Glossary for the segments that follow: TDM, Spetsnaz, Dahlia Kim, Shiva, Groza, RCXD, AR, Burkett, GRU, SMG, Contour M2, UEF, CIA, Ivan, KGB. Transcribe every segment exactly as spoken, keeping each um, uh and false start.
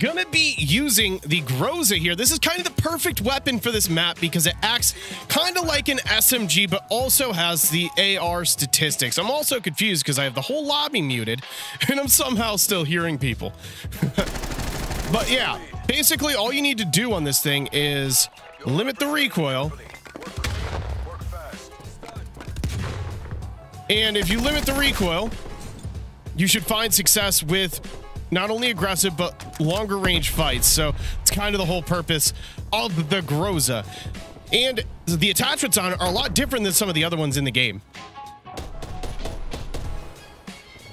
Gonna be using the Groza here. This is kind of the perfect weapon for this map because it acts kind of like an S M G, but also has the A R statistics. I'm also confused because I have the whole lobby muted and I'm somehow still hearing people. But yeah, basically all you need to do on this thing is limit the recoil. And if you limit the recoil, you should find success with not only aggressive, but longer range fights. So it's kind of the whole purpose of the Groza. And the attachments on it are a lot different than some of the other ones in the game.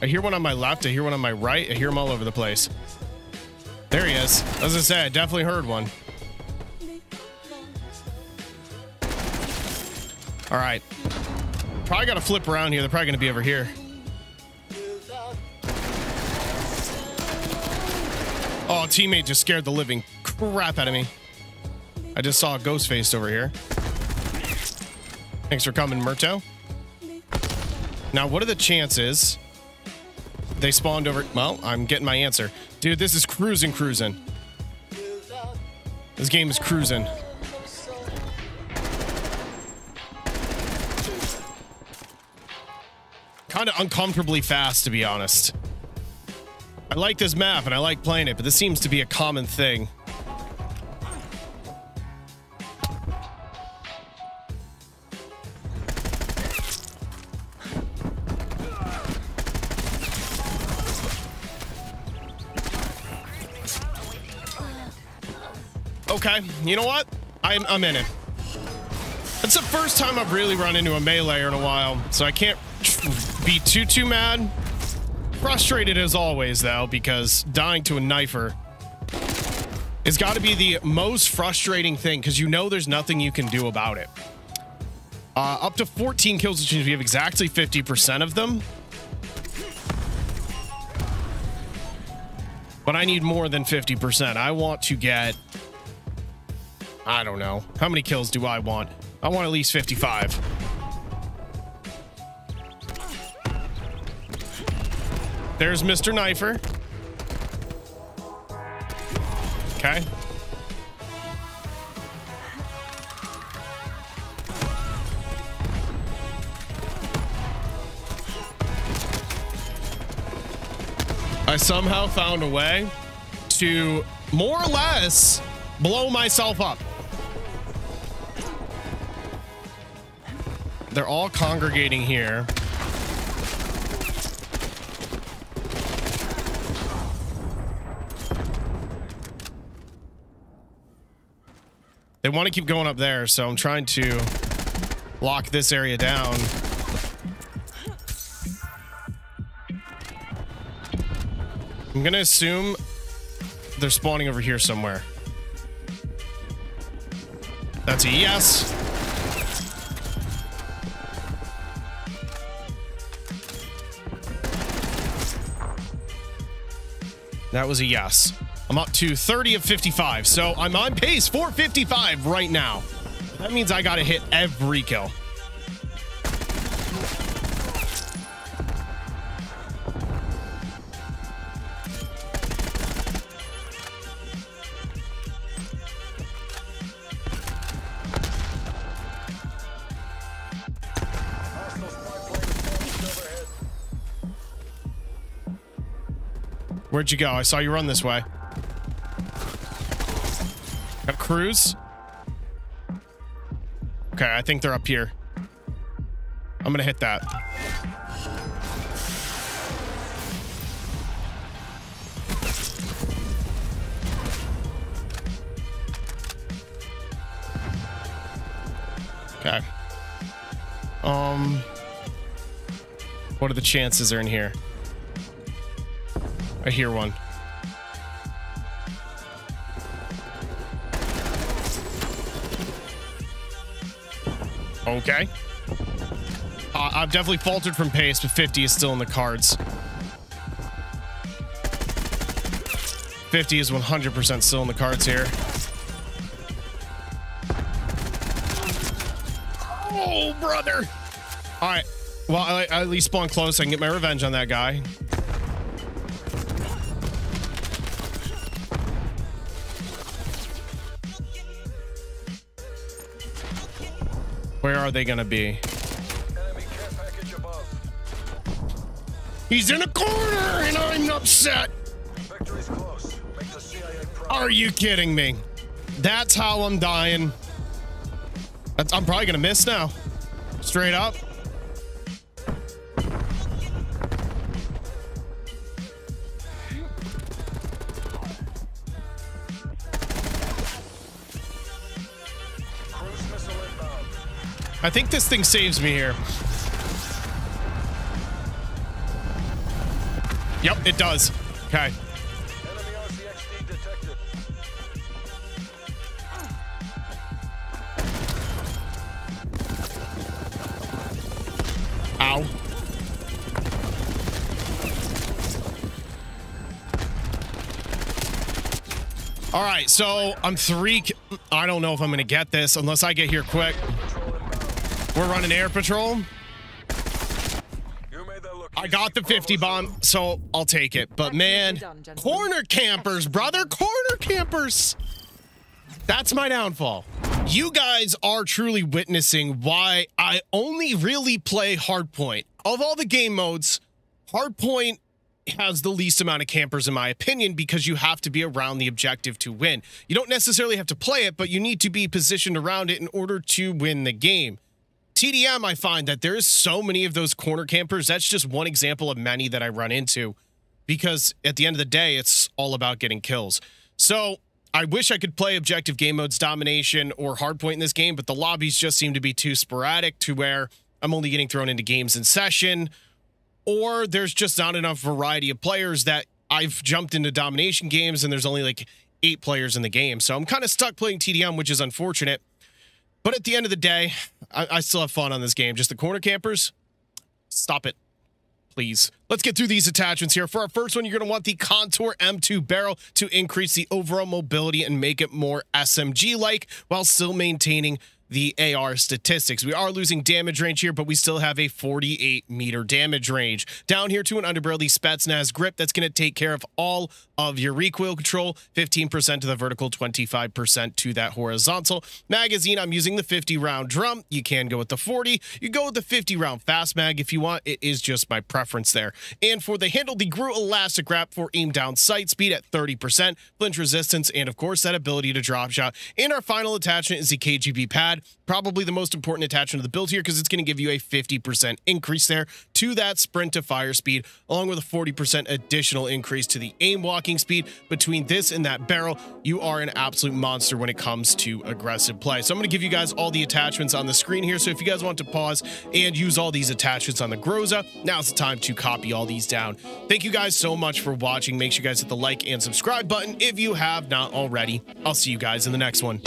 I hear one on my left. I hear one on my right. I hear them all over the place. There he is. As I say, I definitely heard one. All right. Probably got to flip around here. They're probably going to be over here. Oh, teammate just scared the living crap out of me. I just saw a ghost face over here. Thanks for coming, Murto. Now, what are the chances they spawned over? Well, I'm getting my answer. Dude, this is cruising, cruising. This game is cruising. Kind of uncomfortably fast, to be honest. I like this map and I like playing it, but this seems to be a common thing. Okay, you know what? I'm, I'm in it. That's the first time I've really run into a melee in a while, so I can't be too, too mad. Frustrated as always, though, because dying to a knifer has got to be the most frustrating thing because you know there's nothing you can do about it. Uh, up to fourteen kills, which means we have exactly fifty percent of them. But I need more than fifty percent. I want to get, I don't know. How many kills do I want? I want at least fifty-five. There's Mister Knifer. Okay. I somehow found a way to more or less blow myself up. They're all congregating here. They want to keep going up there, so I'm trying to lock this area down. I'm going to assume they're spawning over here somewhere. That's a yes. That was a yes. I'm up to thirty of fifty-five, so I'm on pace for fifty-five right now. That means I gotta hit every kill. Where'd you go? I saw you run this way. Got a cruise. Okay, I think they're up here. I'm gonna hit that. Okay. Um, what are the chances they're in here? I hear one. Okay. Uh, I've definitely faltered from pace, but fifty is still in the cards. fifty is one hundred percent still in the cards here. Oh, brother. All right. Well, I, I at least spawn close. I can get my revenge on that guy. Where are they gonna be? Enemy care package above. He's in a corner and I'm upset. Victory's close. Make the C I A proud. Are you kidding me? That's how I'm dying. That's, I'm probably gonna miss now. Straight up. I think this thing saves me here. Yep, it does. Okay. Enemy R C X D detected. Ow. All right, so I'm three. I don't know if I'm gonna get this unless I get here quick. We're running air patrol. You made that look I got the fifty bomb, so I'll take it. But man, done, corner campers, brother, corner campers. That's my downfall. You guys are truly witnessing why I only really play hardpoint. Of all the game modes, hardpoint has the least amount of campers in my opinion, because you have to be around the objective to win. You don't necessarily have to play it, but you need to be positioned around it in order to win the game. T D M, I find that there's so many of those corner campers. That's just one example of many that I run into, because at the end of the day, it's all about getting kills. So I wish I could play objective game modes, domination or hardpoint in this game, but the lobbies just seem to be too sporadic to where I'm only getting thrown into games in session, or there's just not enough variety of players that I've jumped into domination games and there's only like eight players in the game. So I'm kind of stuck playing T D M, which is unfortunate. But at the end of the day, I, I still have fun on this game. Just the corner campers, stop it, please. Let's get through these attachments here. For our first one, you're going to want the Contour M two barrel to increase the overall mobility and make it more S M G-like while still maintaining the A R statistics. We are losing damage range here, but we still have a forty-eight meter damage range. Down here to an underbarrel, the Spetsnaz grip. That's going to take care of all of your recoil control, fifteen percent to the vertical, twenty-five percent to that horizontal. Magazine, I'm using the fifty round drum. You can go with the forty. You go with the fifty round fast mag if you want. It is just my preference there. And for the handle, the G R U elastic wrap for aim down sight speed at thirty percent, flinch resistance, and of course that ability to drop shot. And our final attachment is the K G B pad. Probably the most important attachment of the build here, because it's going to give you a fifty percent increase there to that sprint to fire speed, along with a forty percent additional increase to the aim walking speed. Between this and that barrel, you are an absolute monster when it comes to aggressive play. So I'm going to give you guys all the attachments on the screen here. So if you guys want to pause and use all these attachments on the Groza, now's the time to copy all these down. Thank you guys so much for watching. Make sure you guys hit the like and subscribe button if you have not already. I'll see you guys in the next one.